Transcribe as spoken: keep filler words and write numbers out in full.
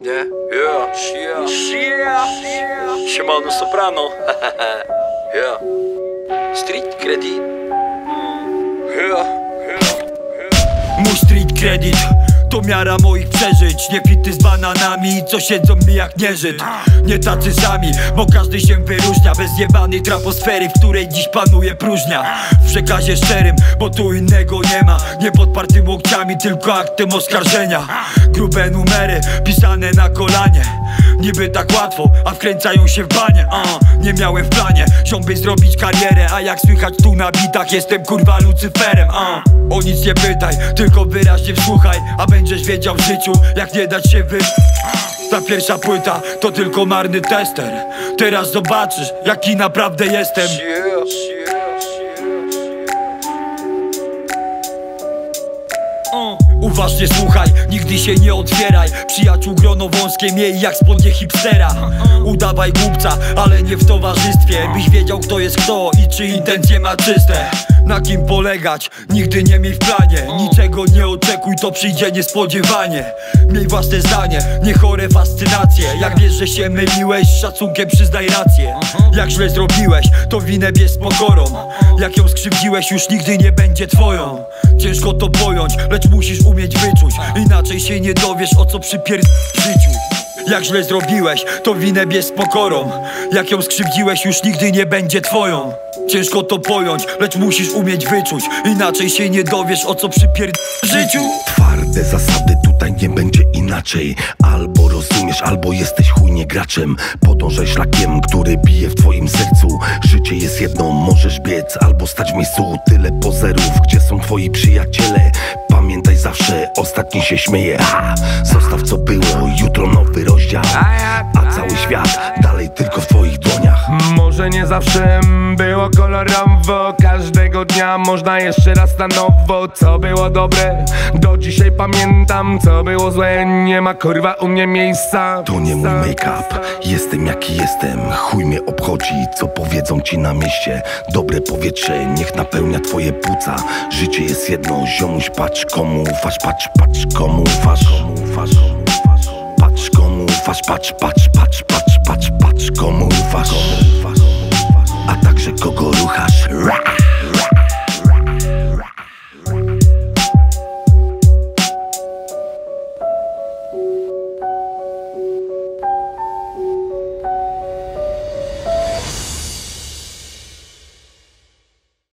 Nie? Yeah, yeah, yeah, yeah. Siemano soprano. Yeah. Street credit. Yeah, yeah, yeah. Mój street credit to miara moich przeżyć. Nie pity z bananami, co siedzą mi jak nieżyd. Nie tacy sami, bo każdy się wyróżnia. Bez jebanej traposfery, w której dziś panuje próżnia. W przekazie szczerym, bo tu innego nie ma. Nie podpartym łokciami, tylko aktem oskarżenia. Grube numery, pisane na kolanie. Niby tak łatwo, a wkręcają się w banie. uh, Nie miałem w planie, ziomby zrobić karierę. A jak słychać tu na bitach, jestem kurwa Lucyferem. uh. O nic nie pytaj, tylko wyraźnie wsłuchaj, a będziesz wiedział w życiu, jak nie dać się wy... Ta pierwsza płyta to tylko marny tester. Teraz zobaczysz, jaki naprawdę jestem. Uważnie słuchaj, nigdy się nie otwieraj. Przyjaciół grono wąskie miej jak spodnie hipstera. Udawaj głupca, ale nie w towarzystwie, byś wiedział kto jest kto i czy intencje ma czyste. Na kim polegać, nigdy nie miej w planie. Niczego nie oczekuj, to przyjdzie niespodziewanie. Miej własne zdanie, nie chore fascynacje. Jak wiesz, że się myliłeś, szacunkiem przyznaj rację. Jak źle zrobiłeś, to winę bierz z pokorą. Jak ją skrzywdziłeś, już nigdy nie będzie twoją. Ciężko to pojąć, lecz musisz umieć wyczuć. Inaczej się nie dowiesz, o co przypier... w życiu. Jak źle zrobiłeś, to winę bierz z pokorą. Jak ją skrzywdziłeś, już nigdy nie będzie twoją. Ciężko to pojąć, lecz musisz umieć wyczuć. Inaczej się nie dowiesz, o co przypier... w życiu. Twarde zasady, tutaj nie będzie inaczej. Albo rozumiesz, albo jesteś chujnie graczem. Podążaj szlakiem, który bije w twoim sercu. Życie jest jedno, możesz biec albo stać w miejscu. Tyle pozerów, gdzie są twoi przyjaciele. Pamiętaj zawsze, ostatni się śmieje. Ha! Zostaw co było, jutro nowy rozdział. A cały świat dalej tylko w twoich dłoniach. Może nie zawsze było kolorowo. Każdego dnia można jeszcze raz na nowo. Co było dobre, do dzisiaj pamiętam. Co było złe, nie ma kurwa u mnie miejsca. To nie mój make-up, jestem jaki jestem. Chuj mnie obchodzi, co powiedzą ci na mieście. Dobre powietrze, niech napełnia twoje płuca. Życie jest jedno, ziomuś, patrz komu ufasz. Patrz, patrz komu ufasz. Patrz komu ufasz, patrz, patrz, patrz, patrz, patrz, patrz komu ufasz. A także kogo ruchasz.